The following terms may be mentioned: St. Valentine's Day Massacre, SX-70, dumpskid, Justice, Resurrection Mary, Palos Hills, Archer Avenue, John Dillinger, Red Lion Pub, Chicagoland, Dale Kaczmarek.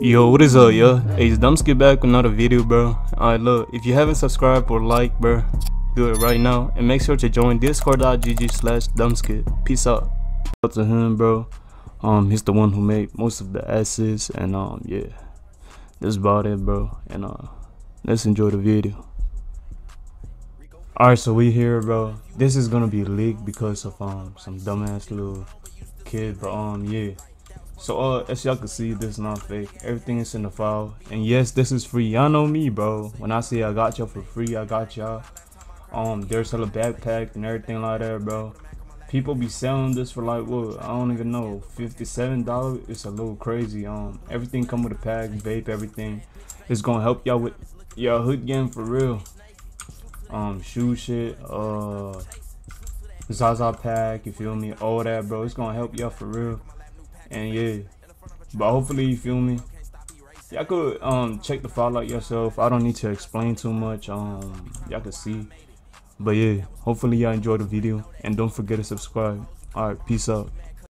Yo, what is up, yo? Hey, it's Dumpskid back with another video, bro. Alright, look, if you haven't subscribed or liked, bro, do it right now and make sure to join discord.gg/dumpskid. Peace out. Shout to him, bro. He's the one who made most of the assists, and yeah, that's about it, bro. And let's enjoy the video. Alright, so we here, bro. This is gonna be leaked because of some dumbass little kid, but yeah. So as y'all can see, this is not fake. Everything is in the file, and yes, this is free. Y'all know me, bro. When I say I got y'all for free, I got y'all. There's a little backpack and everything like that, bro. People be selling this for like, what, I don't even know, $57. It's a little crazy. Everything come with a pack, vape, everything. It's gonna help y'all with your hood game for real. Shoe shit, Zaza pack, you feel me, all that, bro. It's gonna help y'all for real. And yeah, but hopefully, you feel me, y'all could check the file out yourself. I don't need to explain too much. Y'all can see. But yeah, hopefully y'all enjoyed the video, and don't forget to subscribe. Alright, peace out.